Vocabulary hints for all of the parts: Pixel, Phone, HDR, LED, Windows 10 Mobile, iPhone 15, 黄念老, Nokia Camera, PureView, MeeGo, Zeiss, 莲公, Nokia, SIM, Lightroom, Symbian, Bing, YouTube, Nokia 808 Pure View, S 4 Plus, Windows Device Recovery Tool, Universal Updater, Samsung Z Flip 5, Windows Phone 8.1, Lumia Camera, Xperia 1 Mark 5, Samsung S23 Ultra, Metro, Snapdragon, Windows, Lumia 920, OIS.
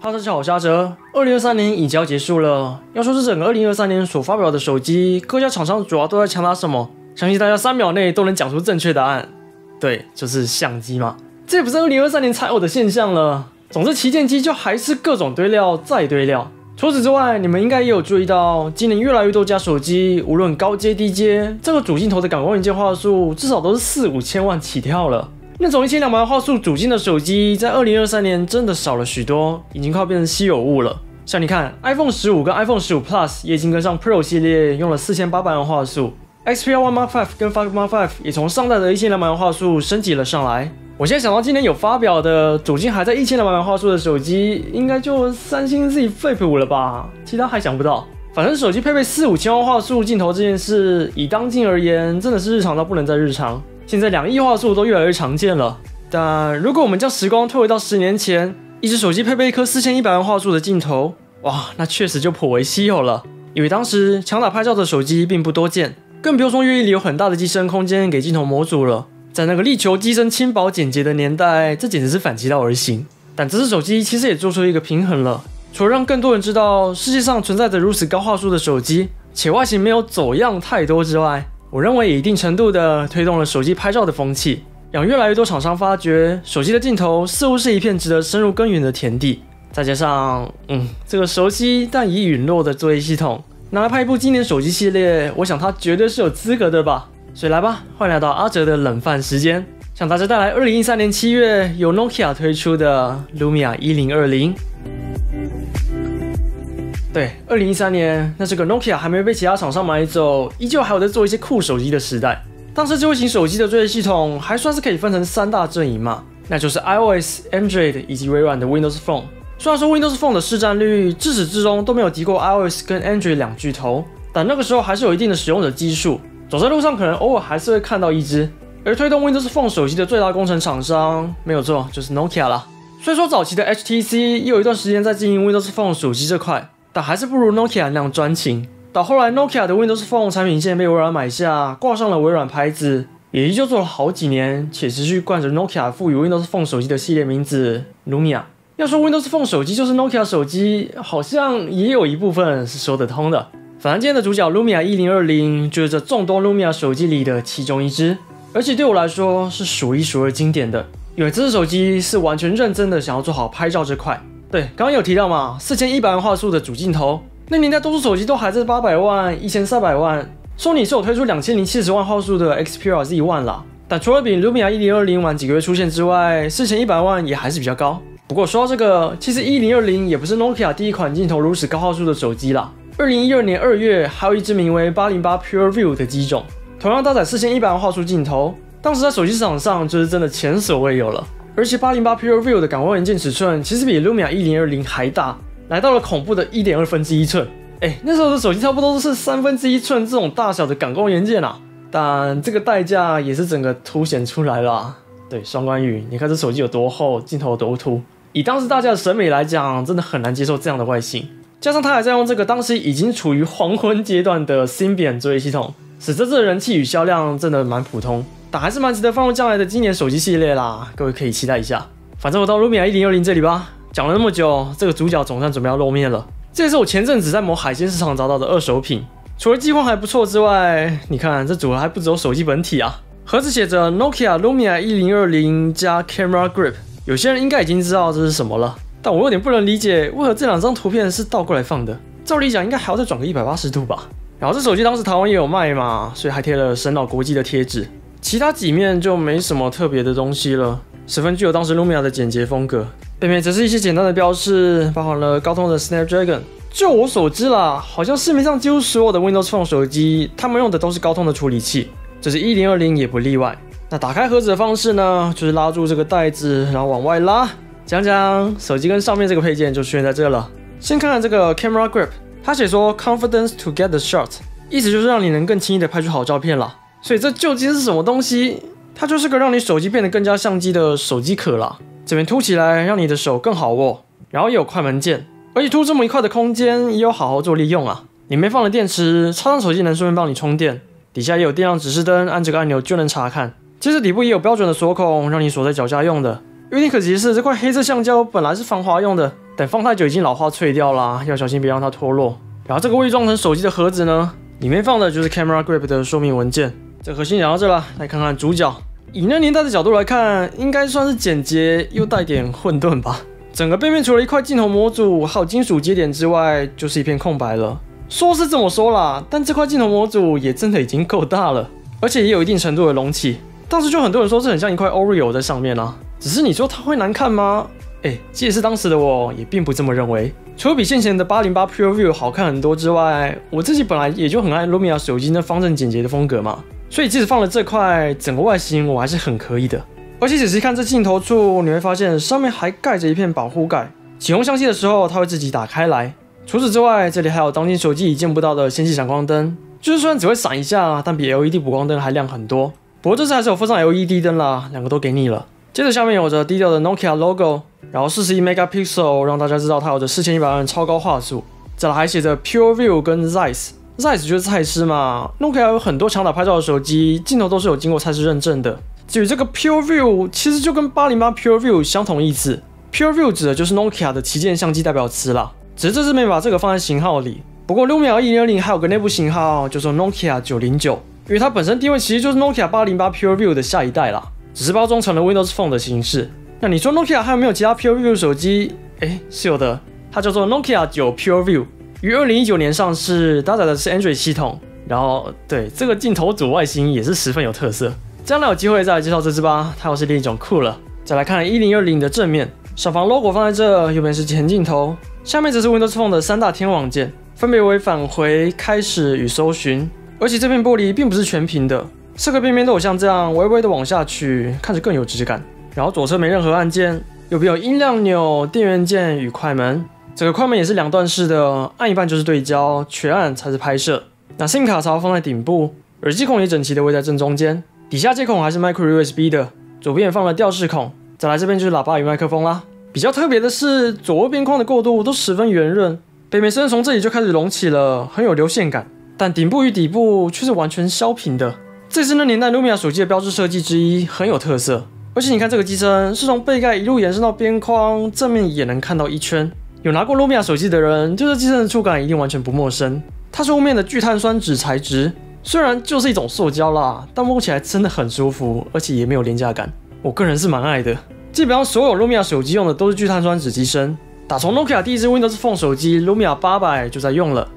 哈喽，大家好，我是阿哲。2023年已经要结束了，要说是整个2023年所发表的手机，各家厂商主要都在强调什么？相信大家3秒内都能讲出正确答案。对，就是相机嘛。这也不是2023年才有的现象了。总之，旗舰机就还是各种堆料再堆料。除此之外，你们应该也有注意到，今年越来越多家手机，无论高阶低阶，这个主镜头的感光元件画素至少都是4、5千万起跳了。 那种1200万画素主镜的手机，在2023年真的少了许多，已经快变成稀有物了。像你看 ，iPhone 15跟 iPhone 15 Plus 也已经跟上 Pro 系列用了4800万画素 ，Xperia 1 Mark 5跟 5 Mark 5也从上代的1200万画素升级了上来。我现在想到今年有发表的主镜还在1200万画素的手机，应该就三星 Z Flip 5了吧？其他还想不到。反正手机配备4、5千万画素镜头这件事，以当今而言，真的是日常到不能再日常。 现在2亿画素都越来越常见了，但如果我们将时光退回到10年前，一只手机配备一颗4100万画素的镜头，哇，那确实就颇为稀有了。因为当时强打拍照的手机并不多见，更不用说愿意留很大的机身空间给镜头模组了。在那个力求机身轻薄简洁的年代，这简直是反其道而行。但这只手机其实也做出一个平衡了，除了让更多人知道世界上存在着如此高画素的手机，且外形没有走样太多之外。 我认为也一定程度的推动了手机拍照的风气，让越来越多厂商发觉手机的镜头似乎是一片值得深入耕耘的田地。再加上，这个熟悉但已陨落的作业系统，拿来拍一部经典手机系列，我想它绝对是有资格的吧。所以来吧，欢迎来到阿哲的冷饭时间，向大家带来2013年7月由 Nokia 推出的 Lumia 1020。对，2013年，那这个 Nokia 还没被其他厂商买走，依旧还有在做一些酷手机的时代。当时智慧型手机的作业系统还算是可以分成3大阵营嘛，那就是 iOS、Android 以及微软的 Windows Phone。虽然说 Windows Phone 的市占率至始至终都没有敌过 iOS 跟 Android 2巨头，但那个时候还是有一定的使用者基数，走在路上可能偶尔还是会看到一只。而推动 Windows Phone 手机的最大工程厂商，没有错，就是 Nokia 啦。虽说早期的 HTC 也有一段时间在经营 Windows Phone 手机这块。 但还是不如 Nokia 那样专情。到后来 ，Nokia 的 Windows Phone 产品线被微软买下，挂上了微软牌子，也依旧做了好几年，且持续冠着 Nokia 赋予 Windows Phone 手机的系列名字 Lumia。要说 Windows Phone 手机就是 Nokia 手机，好像也有一部分是说得通的。反正今天的主角 Lumia 1020就是这众多 Lumia 手机里的其中一只，而且对我来说是数1数2经典的，因为这只手机是完全认真的想要做好拍照这块。 对，刚刚有提到嘛，4100万画素的主镜头，那年代多数手机都还在800万、1300万。索尼是有推出2070万画素的 Xperia Z1 啦，但除了比 Lumia 1020晚几个月出现之外，4100万也还是比较高。不过说到这个，其实1020也不是 Nokia 第一款镜头如此高画素的手机啦。2012年2月，还有一只名为808 Pure View 的机种，同样搭载4100万画素镜头，当时在手机市场上就是真的前所未有了。 而且808 Pure View 的感光元件尺寸其实比 Lumia 1020还大，来到了恐怖的1.2分之1寸。哎，那时候的手机差不多都是1/3寸这种大小的感光元件啊，但这个代价也是整个凸显出来了、啊。对，双关语，你看这手机有多厚，镜头有多凸，以当时大家的审美来讲，真的很难接受这样的外形。加上它还在用这个当时已经处于黄昏阶段的 Symbian 作业系统，使这次的人气与销量真的蛮普通。 但还是蛮值得放入将来的经典手机系列啦，各位可以期待一下。反正我到 Lumia 1020这里吧。讲了那么久，这个主角总算准备要露面了。这也是我前阵子在某海鲜市场找到的2手品，除了机框还不错之外，你看这组合还不只有手机本体啊，盒子写着 Nokia Lumia 1020加 Camera Grip。有些人应该已经知道这是什么了，但我有点不能理解为何这2张图片是倒过来放的。照理讲应该还要再转个180度吧。然后这手机当时台湾也有卖嘛，所以还贴了神脑国际的贴纸。 其他几面就没什么特别的东西了，十分具有当时 Lumia 的简洁风格。背面只是一些简单的标示，包含了高通的 Snapdragon。就我所知啦，好像市面上几乎所有的 Windows Phone 手机，他们用的都是高通的处理器，这是1020也不例外。那打开盒子的方式呢，就是拉住这个袋子，然后往外拉。讲讲手机跟上面这个配件就出现在这了。先看看这个 Camera Grip， 它写说 Confidence to get the shot， 意思就是让你能更轻易的拍出好照片啦。 所以这究竟是什么东西？它就是个让你手机变得更加像机的手机壳啦。这边凸起来，让你的手更好握，然后也有快门键，而且凸这么一块的空间也有好好做利用啊。里面放了电池，插上手机能顺便帮你充电。底下也有电量指示灯，按这个按钮就能查看。接着底部也有标准的锁孔，让你锁在脚下用的。有点可惜的是，这块黑色橡胶本来是防滑用的，等放太久已经老化脆掉啦，要小心别让它脱落。然后这个伪装成手机的盒子呢，里面放的就是 Camera Grip 的说明文件。这核心讲到这啦，来看看主角。以那年代的角度来看，应该算是简洁又带点混沌吧。整个背面除了一块镜头模组还有金属接点之外，就是一片空白了。说是这么说啦，但这块镜头模组也真的已经够大了，而且也有一定程度的隆起。当时就很多人说这很像一块 Oreo 在上面啦。只是你说它会难看吗？即使是当时的我也并不这么认为。除了比现前的808 Pure View 好看很多之外，我自己本来也就很爱 Lumia 手机那方正简洁的风格嘛，所以即使放了这块，整个外形我还是很可以的。而且仔细看这镜头处，你会发现上面还盖着一片保护盖，启用相机的时候它会自己打开来。除此之外，这里还有当今手机已见不到的氙气闪光灯，就是虽然只会闪一下，但比 LED 补光灯还亮很多。不过这次还是有附上 LED 灯啦，两个都给你了。接着下面有着低调的 Nokia logo， 然后41 megapixel 让大家知道它有着4100万超高画素。再来还写着 Pure View 跟 Zeiss 就是蔡司嘛。Nokia 有很多强打拍照的手机，镜头都是有经过蔡司认证的。至于这个 Pure View， 其实就跟808 Pure View 相同意思。Pure View 指的就是 Nokia 的旗舰相机代表词啦，只是这次没把这个放在型号里。不过 Lumia 1020还有个内部型号叫做 Nokia 909， 因为它本身定位其实就是 Nokia 808 Pure View 的下一代啦。只是包装成了 Windows Phone 的形式。那你说 Nokia 还有没有其他 Pure View 手机？是有的，它叫做 Nokia 9 Pure View， 于2019年上市，搭载的是 Android 系统。然后对这个镜头组外形也是十分有特色。将来有机会再来介绍这支吧，它又是另一种酷了。再来看1020的正面，上方 logo 放在这，右边是前镜头，下面则是 Windows Phone 的三大天网键，分别为返回、开始与搜寻。而且这片玻璃并不是全屏的。四个边边都有像这样微微的往下去，看着更有质感。然后左侧没任何按键，右边有音量钮、电源键与快门。整个快门也是两段式的，按一半就是对焦，全按才是拍摄。那 SIM 卡槽放在顶部，耳机孔也整齐的位在正中间，底下接孔还是 Micro USB 的，左边也放了吊饰孔。再来这边就是喇叭与麦克风啦。比较特别的是，左右边框的过渡都十分圆润，背面甚至从这里就开始隆起了，很有流线感。但顶部与底部却是完全削平的。这是那年代 Lumia 手机的标志设计之一，很有特色。而且你看这个机身是从背盖一路延伸到边框，正面也能看到一圈。有拿过 Lumia 手机的人，对这机身的触感一定完全不陌生。它是雾面的聚碳酸酯材质，虽然就是一种塑胶啦，但摸起来真的很舒服，而且也没有廉价感。我个人是蛮爱的。基本上所有 Lumia 手机用的都是聚碳酸酯机身。打从 Nokia 第一支 Windows Phone 手机 Lumia 800就在用了。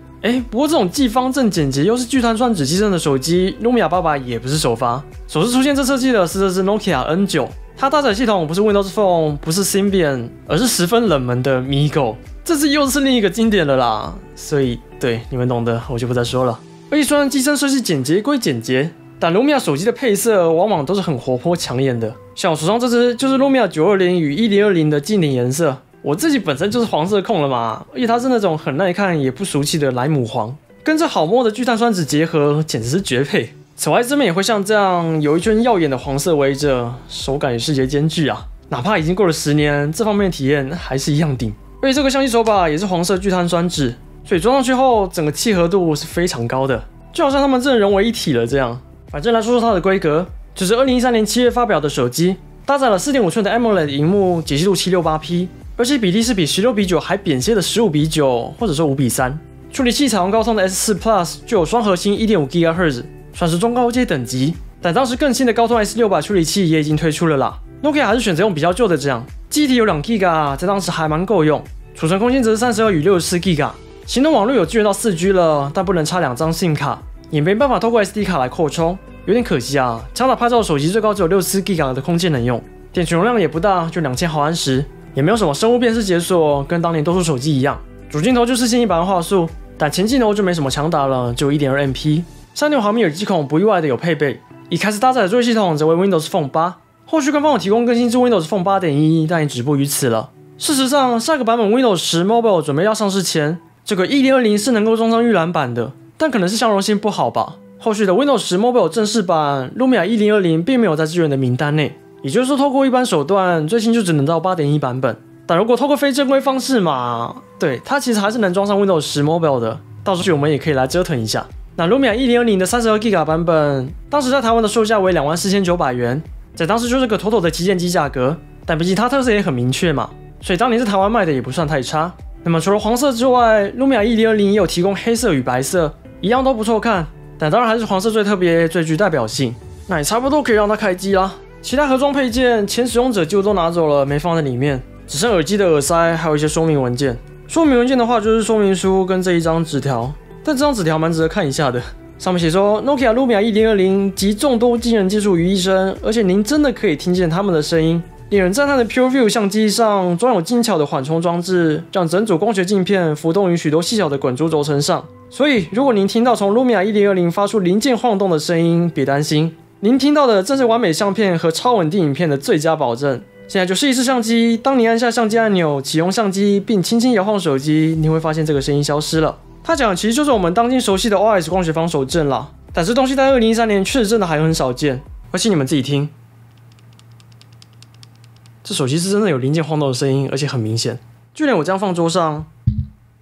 不过这种既方正简洁又是聚碳酸酯机身的手机 ，Lumia 800也不是首发。首次出现这设计的是这支 Nokia N9， 它搭载系统不是 Windows Phone， 不是 Symbian， 而是十分冷门的 Migo。这次又是另一个经典了啦，所以对你们懂的，我就不再说了。而且虽然机身设计简洁归简洁，但 Lumia 手机的配色往往都是很活泼抢眼的。像我手上这支就是 Lumia 920与1020的近顶颜色。我自己本身就是黄色控了嘛，而且它是那种很耐看也不俗气的莱姆黄，跟这好摸的聚碳酸酯结合，简直是绝配。此外，这边也会像这样有一圈耀眼的黄色围着，手感与视觉兼具啊。哪怕已经过了10年，这方面的体验还是一样顶。而且这个相机手把也是黄色聚碳酸酯，所以装上去后，整个契合度是非常高的，就好像它们真的融为一体了这样。反正来说说它的规格，就是2013年7月发表的手机，搭载了4.5寸的 AMOLED 屏幕，解析度768P。而且比例是比16:9还扁些的15:9，或者说5:3。处理器采用高通的 S 4 Plus， 具有双核心 1.5GHz， 算是中高阶等级。但当时更新的高通 S600 处理器也已经推出了啦。Nokia 还是选择用比较旧的这样，记忆体有 2GB， 在当时还蛮够用。储存空间则是32与64GB。行动网络有支援到 4G 了，但不能插2张 SIM 卡，也没办法透过 SD 卡来扩充，有点可惜啊。强打拍照的手机最高只有64GB 的空间能用，电池容量也不大，就2000毫安时。也没有什么生物辨识解锁，跟当年多数手机一样，主镜头就4100万画素，但前镜头就没什么强打了，就 1.2MP。3.5毫米耳机孔不意外的有配备，一开始搭载的作业系统则为 Windows Phone 8，后续官方有提供更新至 Windows Phone 8.1， 但也止步于此了。事实上，下个版本 Windows 10 Mobile 准备要上市前，这个1020是能够装上预览版的，但可能是相容性不好吧。后续的 Windows 10 Mobile 正式版 ，Lumia 1020并没有在支援的名单内。也就是说，透过一般手段，最新就只能到 8.1 版本。但如果透过非正规方式嘛，对，它其实还是能装上 Windows 10 Mobile 的。到时候我们也可以来折腾一下。那 Lumia 1020的 32GB 版本，当时在台湾的售价为24900元，在当时就是个妥妥的旗舰机价格。但毕竟它特色也很明确嘛，所以当年在台湾卖的也不算太差。那么除了黄色之外 ，Lumia 1020也有提供黑色与白色，一样都不错看，但当然还是黄色最特别、最具代表性。那也差不多可以让它开机啦。其他盒装配件前使用者几乎都拿走了，没放在里面，只剩耳机的耳塞，还有一些说明文件。说明文件的话就是说明书跟这一张纸条，但这张纸条蛮值得看一下的。 上面写说 ，Nokia Lumia 1020集众多惊人技术于一身，而且您真的可以听见他们的声音。令人赞叹的 Pure View 相机上装有精巧的缓冲装置，让整组光学镜片浮动于许多细小的滚珠轴承上。所以，如果您听到从 Lumia 1020发出零件晃动的声音，别担心，您听到的正是完美相片和超稳定影片的最佳保证。现在就试一试相机，当您按下相机按钮启用相机，并轻轻摇晃手机，你会发现这个声音消失了。 它讲的其实就是我们当今熟悉的 OIS 光学防手震啦，但这东西在2013年确实真的还很少见。而且你们自己听，这手机是真的有零件晃动的声音，而且很明显，就连我这样放桌上，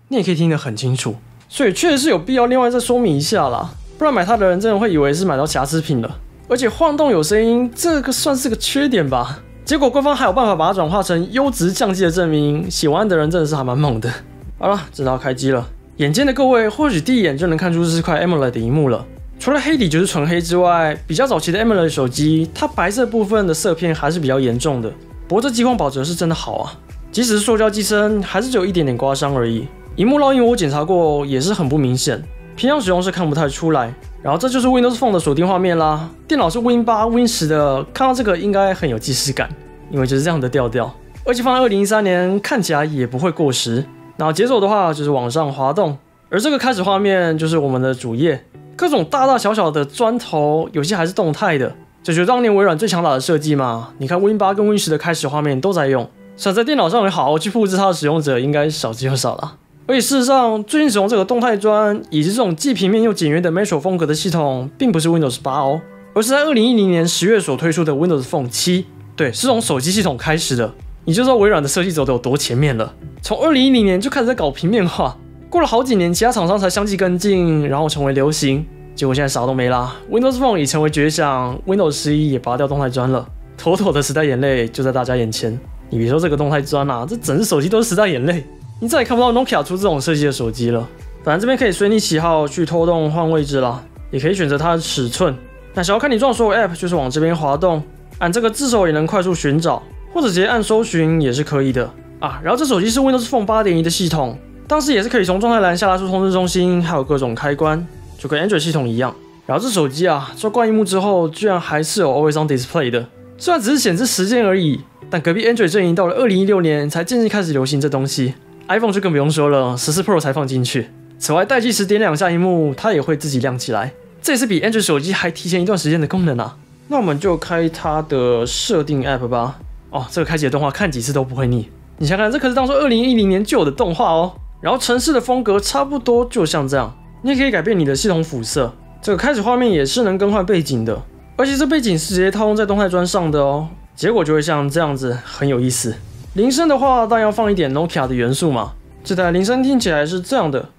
你也可以听得很清楚。所以确实是有必要另外再说明一下啦，不然买它的人真的会以为是买到瑕疵品了。而且晃动有声音，这个算是个缺点吧。结果官方还有办法把它转化成优质相机的证明，喜欢的人真的是还蛮猛的。好了，直到开机了。 眼尖的各位，或许第一眼就能看出这是块 AMOLED 的屏幕了。除了黑底就是纯黑之外，比较早期的 AMOLED 手机，它白色部分的色片还是比较严重的。不过这激光保值是真的好啊，即使是塑胶机身，还是只有一点点刮伤而已。屏幕烙印我检查过，也是很不明显，平常使用是看不太出来。然后这就是 Windows Phone 的锁定画面啦，电脑是 Win 8、Win 10的，看到这个应该很有既视感，因为就是这样的调调，而且放在2013年看起来也不会过时。 然后解锁的话就是往上滑动，而这个开始画面就是我们的主页，各种大大小小的砖头，有些还是动态的，这就是当年微软最强打的设计嘛。你看 Win 8跟 Win 10的开始画面都在用，想在电脑上好好去复制它的使用者应该少之又少啦。而且事实上，最近使用这个动态砖以及这种既平面又简约的 Metro 风格的系统，并不是 Windows 8哦，而是在2010年10月所推出的 Windows Phone 7，对，是从手机系统开始的。 你就知道微软的设计走得有多前面了，从2010年就开始在搞平面化，过了好几年，其他厂商才相继跟进，然后成为流行。结果现在啥都没啦 ，Windows Phone 已成为绝响 ，Windows 11也拔掉动态砖了，妥妥的时代眼泪就在大家眼前。你别说这个动态砖啦，这整只手机都是时代眼泪，你再也看不到 Nokia 出这种设计的手机了。反正这边可以随你喜好去拖动换位置啦，也可以选择它的尺寸。那想要看你装所有 App， 就是往这边滑动，按这个字首也能快速寻找。 或者直接按搜寻也是可以的啊。然后这手机是 Windows Phone 8.1 的系统，当时也是可以从状态栏下拉出通知中心，还有各种开关，就跟 Android 系统一样。然后这手机啊，做关屏幕之后，居然还是有 Always On Display 的，虽然只是显示时间而已，但隔壁 Android 阵营到了2016年才渐渐开始流行这东西 ，iPhone 就更不用说了， 14 Pro 才放进去。此外，待机时点两下屏幕，它也会自己亮起来，这也是比 Android 手机还提前一段时间的功能啊。那我们就开它的设定 App 吧。 哦，这个开启的动画看几次都不会腻。你想看，这可是当初2010年就有的动画哦。然后城市的风格差不多就像这样，你也可以改变你的系统肤色。这个开始画面也是能更换背景的，而且这背景是直接套用在动态砖上的哦。结果就会像这样子，很有意思。铃声的话，当然要放一点 Nokia 的元素嘛。这台铃声听起来是这样的。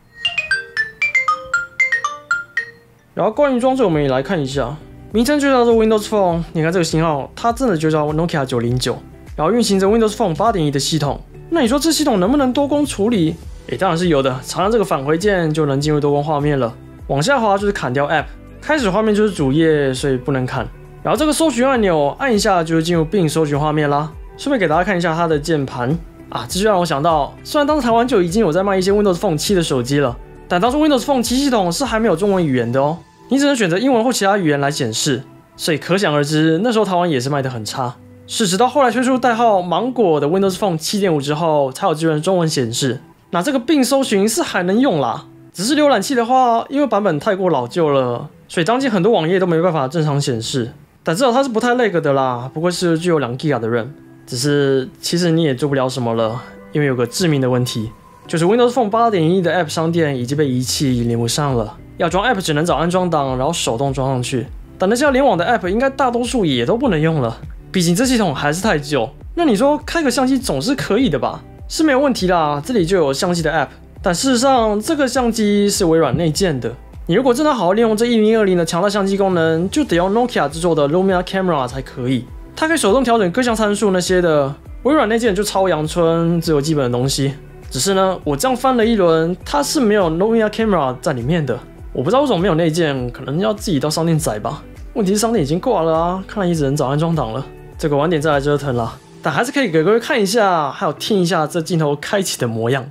然后关于装置，我们也来看一下。 名称就叫做 Windows Phone， 你看这个型号，它真的就叫 Nokia 909， 然后运行着 Windows Phone 8.1 的系统。那你说这系统能不能多工处理？诶，当然是有的，长按这个返回键就能进入多工画面了。往下滑就是砍掉 App， 开始画面就是主页，所以不能砍。然后这个搜寻按钮按一下就是进入 Bing 搜寻画面啦。顺便给大家看一下它的键盘啊，这就让我想到，虽然当时台湾就已经有在卖一些 Windows Phone 7的手机了，但当初 Windows Phone 7系统是还没有中文语言的哦。 你只能选择英文或其他语言来显示，所以可想而知，那时候台湾也是卖得很差。是直到后来推出代号芒果的 Windows Phone 7.5 之后，才有支援中文显示。那这个Bing搜寻是还能用啦，只是浏览器的话，因为版本太过老旧了，所以当今很多网页都没办法正常显示。但至少它是不太lag的啦，不过是具有2 GB 的 RAM。只是其实你也做不了什么了，因为有个致命的问题，就是 Windows Phone 8.1 的 App 商店已经被遗弃，连不上了。 要装 App 只能找安装档，然后手动装上去。但那些要联网的 App 应该大多数也都不能用了，毕竟这系统还是太旧。那你说开个相机总是可以的吧？是没有问题啦，这里就有相机的 App。但事实上，这个相机是微软内建的。你如果真的好好利用这1020的强大相机功能，就得用 Nokia 制作的 Lumia Camera 才可以。它可以手动调整各项参数那些的。微软那件就超阳春，只有基本的东西。只是呢，我这样翻了一轮，它是没有 Lumia Camera 在里面的。我不知道为什么没有那件，可能要自己到商店载吧。问题是商店已经挂了啊，看来也只能找安装档了。这个晚点再来折腾啦。但还是可以给各位看一下，还有听一下这镜头开启的模样。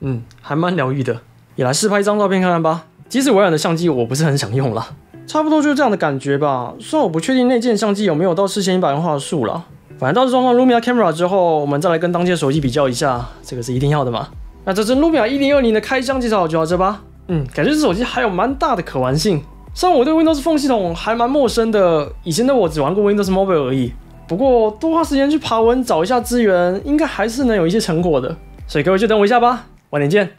嗯，还蛮疗愈的。也来试拍一张照片看看吧。即使微软的相机我不是很想用啦。 差不多就是这样的感觉吧，虽然我不确定内建相机有没有到4100万画素啦，反正到时装上 Lumia Camera 之后，我们再来跟当前手机比较一下，这个是一定要的嘛。那这支 Lumia 1020的开箱介绍就到这吧。嗯，感觉这手机还有蛮大的可玩性。虽然我对 Windows Phone 系统还蛮陌生的，以前的我只玩过 Windows Mobile 而已，不过多花时间去爬文找一下资源，应该还是能有一些成果的。所以各位就等我一下吧，晚点见。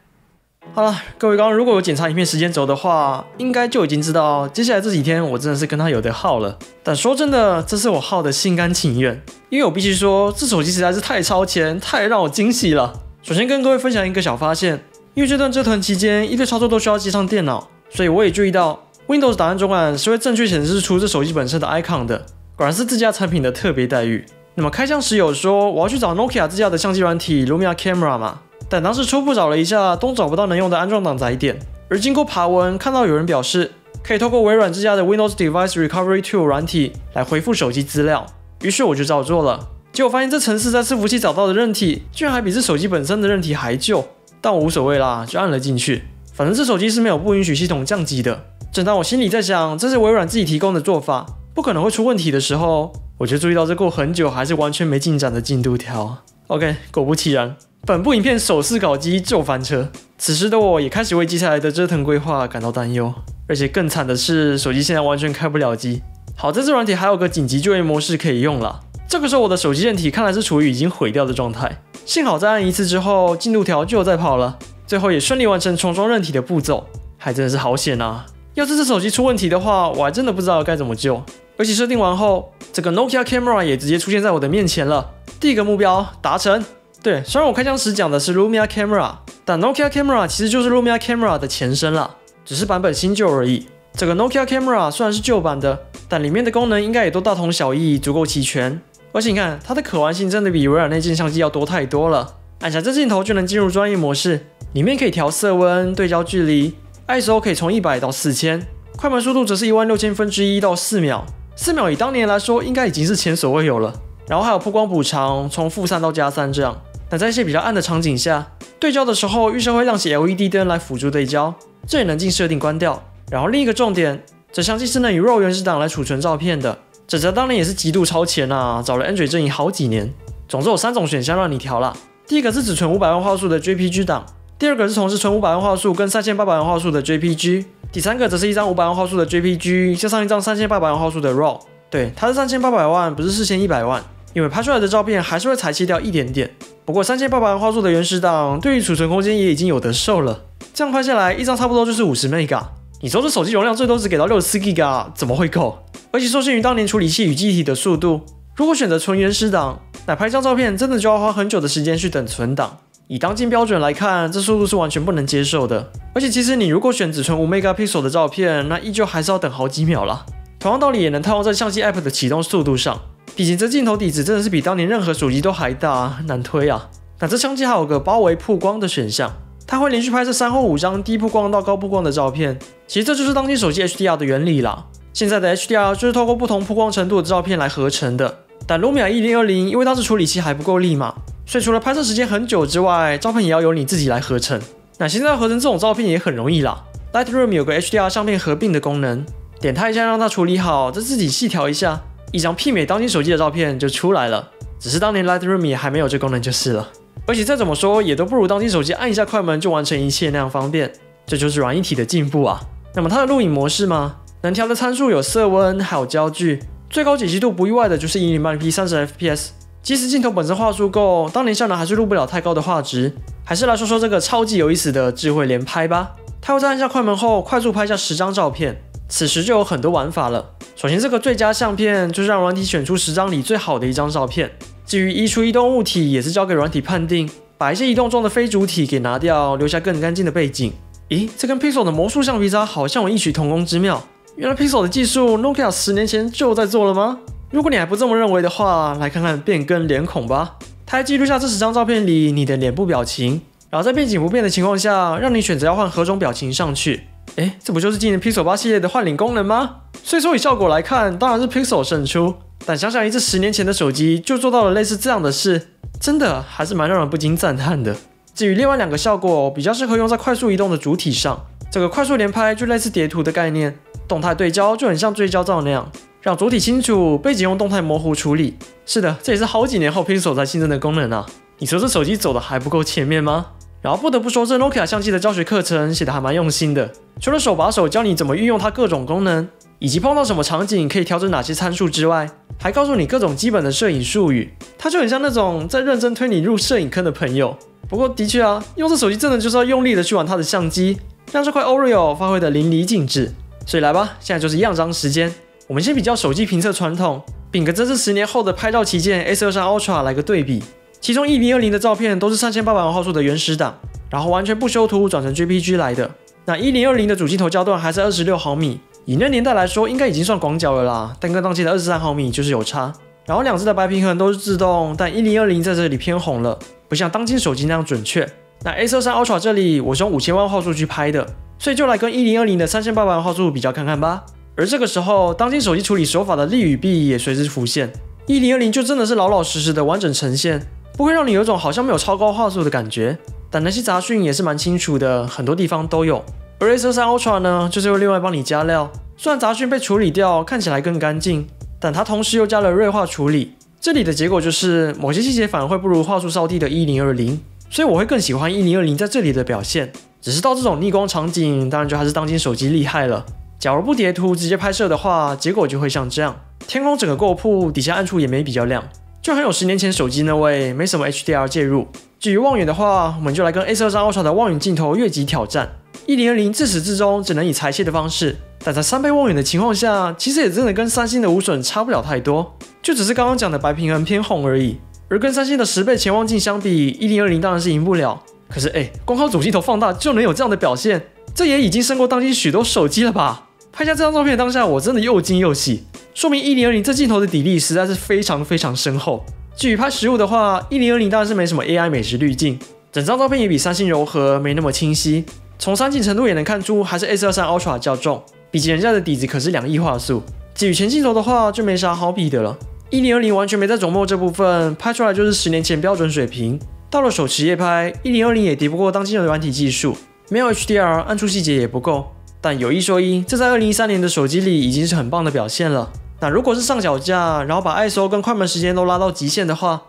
好了，各位，刚刚如果有检查影片时间轴的话，应该就已经知道接下来这几天我真的是跟他有得耗了。但说真的，这是我耗的心甘情愿，因为我必须说，这手机实在是太超前，太让我惊喜了。首先跟各位分享一个小发现，因为这段折腾期间，一堆操作都需要接上电脑，所以我也注意到 Windows 档案中管是会正确显示出这手机本身的 icon 的，果然是自家产品的特别待遇。那么开箱时有说我要去找 Nokia 自家的相机软体 Lumia Camera 嘛？ 但当时初步找了一下，都找不到能用的安装档载点。而经过爬文，看到有人表示，可以透过微软之家的 Windows Device Recovery Tool 软体来恢复手机资料。于是我就照做了。结果发现这程式在伺服器找到的韧体，居然还比这手机本身的韧体还旧。但我无所谓啦，就按了进去。反正这手机是没有不允许系统降级的。正当我心里在想，这是微软自己提供的做法，不可能会出问题的时候，我就注意到这过很久还是完全没进展的进度条。OK， 果不其然。 本部影片首次搞机就翻车，此时的我也开始为接下来的折腾规划感到担忧。而且更惨的是，手机现在完全开不了机。好在这软体还有个紧急救援模式可以用啦。这个时候我的手机韧体看来是处于已经毁掉的状态，幸好在按一次之后，进度条就有在跑了。最后也顺利完成重装韧体的步骤，还真的是好险啊！要是这手机出问题的话，我还真的不知道该怎么救。而且设定完后，这个 Nokia Camera 也直接出现在我的面前了。第一个目标达成。 对，虽然我开箱时讲的是 Lumia Camera， 但 Nokia Camera 其实就是 Lumia Camera 的前身啦，只是版本新旧而已。这个 Nokia Camera 虽然是旧版的，但里面的功能应该也都大同小异，足够齐全。而且你看，它的可玩性真的比微软那件相机要多太多了。按下这镜头就能进入专业模式，里面可以调色温、对焦距离 ，ISO 可以从100到 4000， 快门速度则是16000分之1到4秒。4秒以当年来说，应该已经是前所未有了。然后还有曝光补偿，从-3到+3这样。 那在一些比较暗的场景下，对焦的时候预设会亮起 LED 灯来辅助对焦，这也能进设定关掉。然后另一个重点，这相机是能以 RAW 原始档来储存照片的，这家当然也是极度超前啊，找了 Android 阵营好几年。总之有三种选项让你调啦，第一个是只存500万画素的 JPG 档，第二个是同时存500万画素跟3800万画素的 JPG， 第三个则是一张500万画素的 JPG 加上一张3800万画素的 RAW。对，它是3800万，不是4100万，因为拍出来的照片还是会裁切掉一点点。 不过3800万画素的原始档对于储存空间也已经有得受了，这样拍下来一张差不多就是50 MB。你说这手机容量最多只给到64 GB， 怎么会够？而且受限于当年处理器与记忆体的速度，如果选择纯原始档，那拍张照片真的就要花很久的时间去等存档。以当今标准来看，这速度是完全不能接受的。而且其实你如果选只存5 MP 的照片，那依旧还是要等好几秒啦。同样道理也能套用在相机 App 的启动速度上。 毕竟这镜头底子真的是比当年任何手机都还大，难推啊！那这相机还有个包围曝光的选项，它会连续拍摄3或5张低曝光到高曝光的照片。其实这就是当今手机 HDR 的原理啦。现在的 HDR 就是透过不同曝光程度的照片来合成的。但 Lumia 1020因为当时处理器还不够力嘛，所以除了拍摄时间很久之外，照片也要由你自己来合成。那现在合成这种照片也很容易啦 ，Lightroom 有个 HDR 相片合并的功能，点它一下让它处理好，再自己细调一下。 一张媲美当今手机的照片就出来了，只是当年 Lightroom 也还没有这功能就是了。而且再怎么说也都不如当今手机按一下快门就完成一切那样方便，这就是软硬体的进步啊。那么它的录影模式嘛，能调的参数有色温还有焦距，最高解析度不意外的就是1080p 30fps。即使镜头本身画素够，当年效能还是录不了太高的画质。还是来说说这个超级有意思的智慧连拍吧，它会在按下快门后快速拍下10张照片，此时就有很多玩法了。 首先，这个最佳相片就是让软体选出10张里最好的一张照片。至于移除移动物体，也是交给软体判定，把一些移动中的非主体给拿掉，留下更干净的背景。咦，这跟 Pixel 的魔术橡皮擦好像有异曲同工之妙。原来 Pixel 的技术 ，Nokia 10年前就在做了吗？如果你还不这么认为的话，来看看变更脸孔吧。它还记录下这10张照片里你的脸部表情，然后在背景不变的情况下，让你选择要换何种表情上去。哎，这不就是今年 Pixel 8系列的换脸功能吗？所以说以效果来看，当然是 Pixel 胜出。但想想一只10年前的手机就做到了类似这样的事，真的还是蛮让人不禁赞叹的。 至于另外2个效果，比较适合用在快速移动的主体上。这个快速连拍就类似叠图的概念，动态对焦就很像追焦照那样，让主体清楚，背景用动态模糊处理。是的，这也是好几年后 Pixel 才新增的功能啊！你说这手机走的还不够前面吗？然后不得不说，这 Nokia 相机的教学课程写的还蛮用心的，除了手把手教你怎么运用它各种功能，以及碰到什么场景可以调整哪些参数之外，还告诉你各种基本的摄影术语。它就很像那种在认真推你入摄影坑的朋友。 不过的确啊，用这手机真的就是要用力的去玩它的相机，让这块 Oreo 发挥的淋漓尽致。所以来吧，现在就是样张时间，我们先比较手机评测传统，秉跟这次10年后的拍照旗舰 S23 Ultra 来个对比。其中1020的照片都是3800万画素的原始档，然后完全不修图转成 JPG 来的。那1020的主镜头焦段还是26毫米，以那年代来说应该已经算广角了啦，但跟当期的23毫米就是有差。然后2只的白平衡都是自动，但1020在这里偏红了。 不像当今手机那样准确。那 S23 Ultra 这里我是用5000万画素去拍的，所以就来跟1020的3800万画素比较看看吧。而这个时候，当今手机处理手法的利与弊也随之浮现。1020就真的是老老实实的完整呈现，不会让你有种好像没有超高画素的感觉。但那些杂讯也是蛮清楚的，很多地方都有。而 S23 Ultra 呢，就是会另外帮你加料，虽然杂讯被处理掉，看起来更干净，但它同时又加了锐化处理。 这里的结果就是某些细节反而会不如画素稍低的1020，所以我会更喜欢1020在这里的表现。只是到这种逆光场景，当然就还是当今手机厉害了。假如不叠图直接拍摄的话，结果就会像这样：天空整个过曝，底下暗处也没比较亮，就很有10年前手机那位，没什么 HDR 介入。至于望远的话，我们就来跟 S23 Ultra 的望远镜头越级挑战。1020自始至终只能以裁切的方式，但在3倍望远的情况下，其实也真的跟3星的无损差不了太多。 就只是刚刚讲的白平衡偏红而已，而跟3星的10倍潜望镜相比， 1020当然是赢不了。可是哎，光靠主镜头放大就能有这样的表现，这也已经胜过当今许多手机了吧？拍下这张照片当下，我真的又惊又喜，说明1020这镜头的底力实在是非常非常深厚。至于拍实物的话， 1020当然是没什么 AI 美食滤镜，整张照片也比3星柔和，没那么清晰。从三进程度也能看出，还是 S23 Ultra 较重，毕竟人家的底子可是2亿画素。至于前镜头的话，就没啥好比的了。 1020完全没在琢磨这部分，拍出来就是10年前标准水平。到了手持夜拍，1020也敌不过当今的软体技术，没有 HDR， 暗处细节也不够。但有一说一，这在2013年的手机里已经是很棒的表现了。那如果是上脚架，然后把 ISO 跟快门时间都拉到极限的话，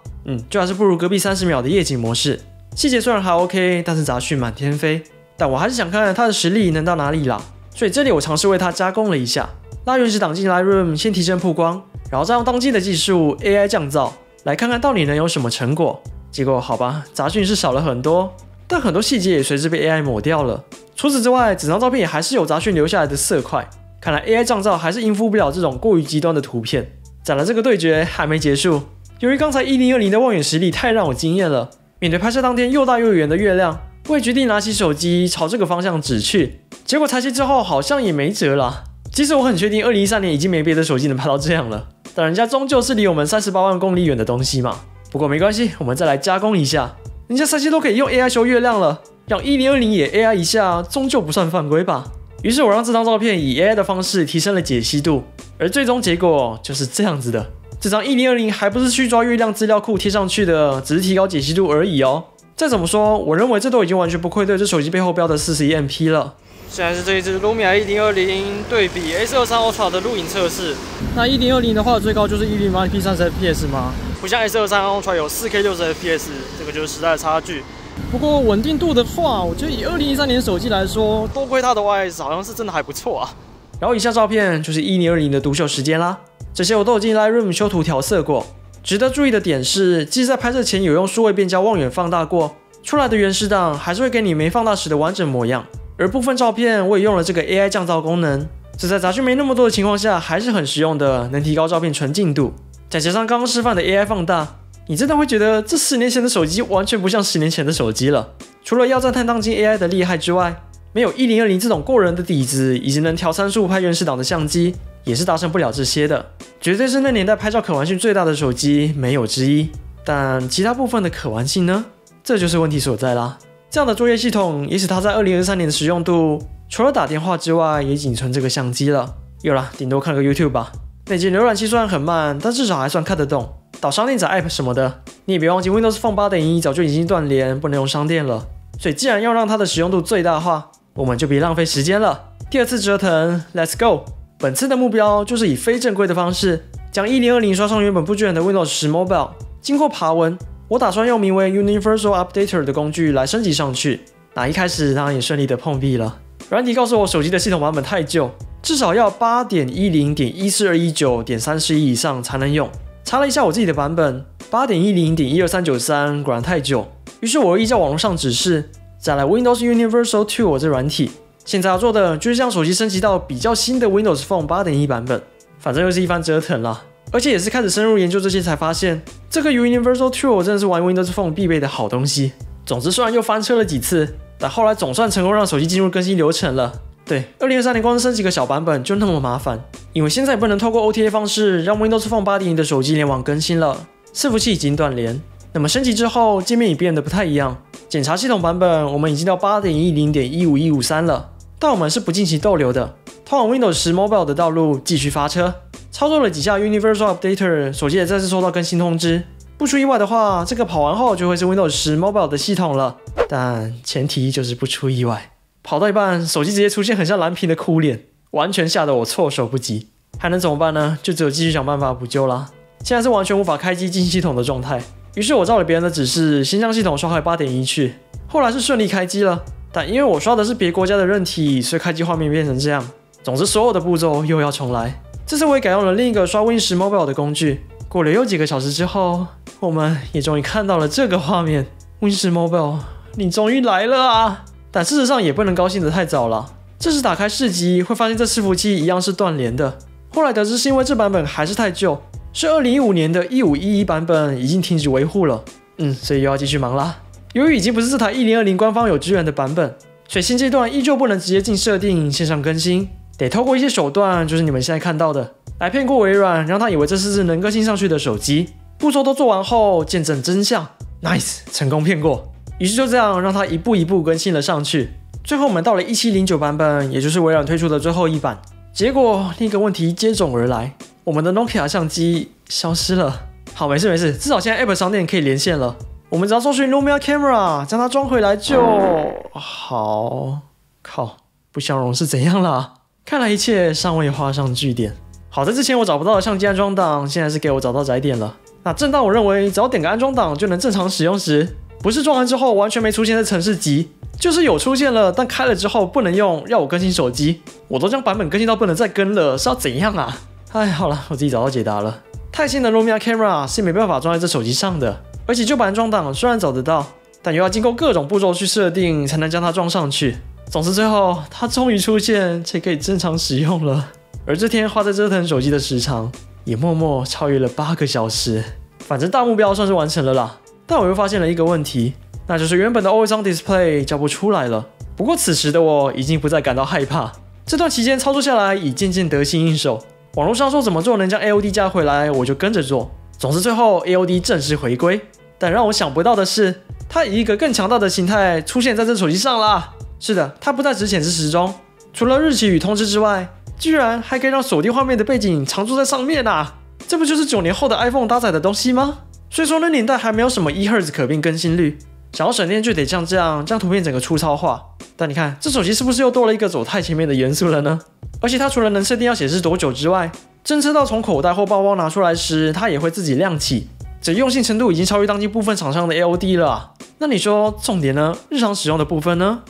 就还是不如隔壁30秒的夜景模式。细节虽然还 OK， 但是杂讯满天飞。但我还是想看看它的实力能到哪里啦。所以这里我尝试为它加工了一下，拉原始档进 Lightroom， 先提升曝光。 然后再用当今的技术 AI 降噪，来看看到底能有什么成果。结果好吧，杂讯是少了很多，但很多细节也随之被 AI 抹掉了。除此之外，整张照片也还是有杂讯留下来的色块。看来 AI 降噪还是应付不了这种过于极端的图片。当然，这个对决还没结束。由于刚才1020的望远实力太让我惊艳了，面对拍摄当天又大又圆的月亮，我也决定拿起手机朝这个方向指去。结果裁切之后，好像也没辙啦。其实我很确定，2013年已经没别的手机能拍到这样了。 但人家终究是离我们38万公里远的东西嘛。不过没关系，我们再来加工一下。人家3星都可以用 AI 修月亮了，让1020也 AI 一下，终究不算犯规吧？于是我让这张照片以 AI 的方式提升了解析度，而最终结果就是这样子的。这张1020还不是去抓月亮资料库贴上去的，只是提高解析度而已哦。再怎么说，我认为这都已经完全不愧对这手机背后标的41MP 了。 现在是这一支 Lumia 1020对比 S23 Ultra 的录影测试。那1020的话，最高就是1080p 30fps 吗？不像 S23 Ultra 有 4K 60fps， 这个就是时代的差距。不过稳定度的话，我觉得以2013年手机来说，多亏它的 OIS 好像是真的还不错啊。然后以下照片就是1020的独秀时间啦，这些我都有进 Lightroom 修图调色过。值得注意的点是，即使在拍摄前有用数位变焦望远放大过，出来的原始档还是会给你没放大时的完整模样。 而部分照片我也用了这个 AI 降噪功能，这在杂讯没那么多的情况下还是很实用的，能提高照片纯净度。再加上刚刚示范的 AI 放大，你真的会觉得这10年前的手机完全不像10年前的手机了。除了要赞叹当今 AI 的厉害之外，没有1020这种过人的底子，以及能调355拍原始档的相机，也是达成不了这些的。绝对是那年代拍照可玩性最大的手机，没有之一。但其他部分的可玩性呢？这就是问题所在啦。这样的作业系统，也使它在2023年的使用度，除了打电话之外，也仅存这个相机了。有啦，顶多看个 YouTube 吧。 内建浏览器虽然很慢，但至少还算看得懂。导商店、找 App 什么的，你也别忘记 Windows Phone 8.1早就已经断联，不能用商店了。所以，既然要让它的使用度最大化，我们就别浪费时间了。第二次折腾 ，Let's go！ 本次的目标就是以非正规的方式，将1020刷上原本不卷的 Windows 10 Mobile。经过爬文，我打算用名为 Universal Updater 的工具来升级上去。那一开始当然也顺利的碰壁了。软体告诉我手机的系统版本太旧。 至少要 8.10.14219.31 以上才能用。查了一下我自己的版本， 8.10.12393 果然太旧。于是我依照网络上指示，再来 Windows Universal II 我这软体。现在要做的就是将手机升级到比较新的 Windows Phone 8.1 版本。反正又是一番折腾啦，而且也是开始深入研究这些才发现，这个 Universal II 我真的是玩 Windows Phone 必备的好东西。总之虽然又翻车了几次，但后来总算成功让手机进入更新流程了。 对， 2023年光是升级个小版本就那么麻烦，因为现在也不能透过 OTA 方式让 Windows Phone 8.1 的手机联网更新了，伺服器已经断联。那么升级之后，界面也变得不太一样。检查系统版本，我们已经到 8.10.15153 了，但我们是不进行逗留的，通往 Windows 10 Mobile 的道路继续发车。操作了几下 Universal Updater， 手机也再次收到更新通知。不出意外的话，这个跑完后就会是 Windows 10 Mobile 的系统了，但前提就是不出意外。 跑到一半，手机直接出现很像蓝屏的哭脸，完全吓得我措手不及。还能怎么办呢？就只有继续想办法补救啦。现在是完全无法开机进系统的状态，于是我照了别人的指示，先将系统刷回 8.1 去。后来是顺利开机了，但因为我刷的是别国家的韧体，所以开机画面变成这样。总之，所有的步骤又要重来。这次我也改用了另一个刷 Win 10 Mobile 的工具。过了又几个小时之后，我们也终于看到了这个画面 ：Win 10 Mobile， 你终于来了啊！ 但事实上也不能高兴得太早了。这时打开市集，会发现这伺服器一样是断联的。后来得知是因为这版本还是太旧，是2015年的1511版本已经停止维护了。所以又要继续忙啦。由于已经不是这台1020官方有支援的版本，所以现阶段依旧不能直接进设定线上更新，得透过一些手段，就是你们现在看到的，来骗过微软，让他以为这是只能更新上去的手机。步骤都做完后，见证真相 ，nice， 成功骗过。 于是就这样让它一步一步更新了上去，最后我们到了1709版本，也就是微软推出的最后一版。结果另一个问题接踵而来，我们的 Nokia 相机消失了。好，没事，至少现在 App 商店可以连线了。我们只要搜寻 Lumia Camera， 将它装回来就好。靠，不相容是怎样啦？看来一切尚未画上句点。好在之前我找不到的相机安装档，现在是给我找到载点了。那正当我认为只要点个安装档就能正常使用时， 不是装完之后完全没出现在程式集，就是有出现了，但开了之后不能用，要我更新手机。我都将版本更新到不能再更了，是要怎样啊？哎，好了，我自己找到解答了。太新的 Lumia Camera 是没办法装在这手机上的，而且旧版安装档虽然找得到，但又要经过各种步骤去设定才能将它装上去。总之，最后它终于出现且可以正常使用了。而这天花在折腾手机的时长也默默超越了8个小时。反正大目标算是完成了啦。 但我又发现了一个问题，那就是原本的 OIS Display 叫不出来了。不过此时的我已经不再感到害怕，这段期间操作下来已渐渐得心应手。网络上说怎么做能将 AOD 加回来，我就跟着做。总之最后 AOD 正式回归，但让我想不到的是，它以一个更强大的形态出现在这手机上啦。是的，它不再只显示时钟，除了日期与通知之外，居然还可以让锁定画面的背景常驻在上面啊！这不就是9年后的 iPhone 搭载的东西吗？ 虽说那年代还没有什么1Hz 可变更新率，想要省电就得像这样将图片整个粗糙化。但你看这手机是不是又多了一个走太前面的元素了呢？而且它除了能设定要显示多久之外，侦测到从口袋或包包拿出来时，它也会自己亮起。这用心程度已经超越当今部分厂商的 AOD 了啊。那你说重点呢？日常使用的部分呢？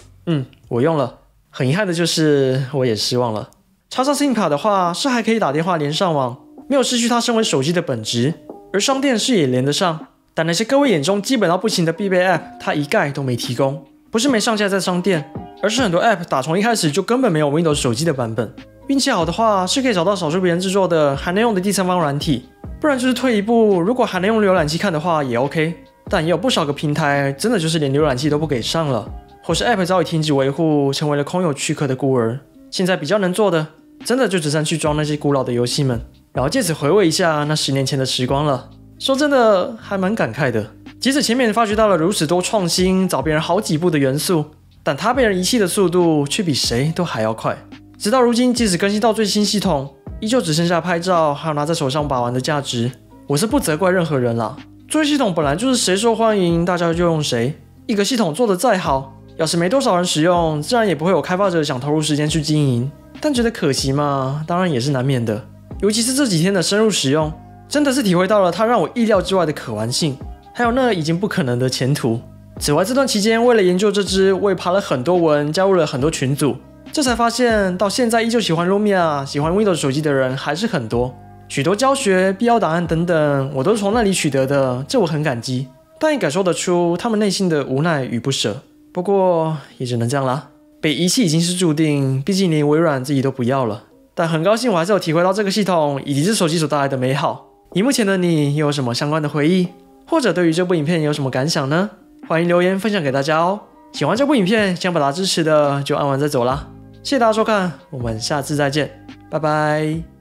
我用了，很遗憾的就是我也失望了。插上 SIM 卡的话是还可以打电话连上网，没有失去它身为手机的本质。 而商店是也连得上，但那些各位眼中基本到不行的必备 App， 它一概都没提供。不是没上架在商店，而是很多 App 打从一开始就根本没有 Windows 手机的版本。运气好的话，是可以找到少数别人制作的还能用的第三方软体；不然就是退一步，如果还能用浏览器看的话也 OK。但也有不少个平台真的就是连浏览器都不给上了。或是 App 早已停止维护，成为了空有躯壳的孤儿。现在比较能做的，真的就只剩去装那些古老的游戏们，然后借此回味一下那10年前的时光了。说真的，还蛮感慨的。即使前面发掘到了如此多创新、早别人好几步的元素，但它被人遗弃的速度却比谁都还要快。直到如今，即使更新到最新系统，依旧只剩下拍照还有拿在手上把玩的价值。我是不责怪任何人啦，作业系统本来就是谁受欢迎，大家就用谁。一个系统做得再好，要是没多少人使用，自然也不会有开发者想投入时间去经营。但觉得可惜嘛，当然也是难免的。尤其是这几天的深入使用，真的是体会到了它让我意料之外的可玩性，还有那已经不可能的前途。此外，这段期间为了研究这支，我也爬了很多文，加入了很多群组，这才发现到现在依旧喜欢 Lumia、喜欢 Windows 手机的人还是很多。许多教学、必要答案等等，我都是从那里取得的，这我很感激。但也感受得出他们内心的无奈与不舍。不过也只能这样啦，被遗弃已经是注定，毕竟连微软自己都不要了。但很高兴我还是有体会到这个系统以及这手机所带来的美好。荧幕前的你又有什么相关的回忆，或者对于这部影片有什么感想呢？欢迎留言分享给大家哦。喜欢这部影片想表达支持的就按完再走啦。谢谢大家收看，我们下次再见，拜拜。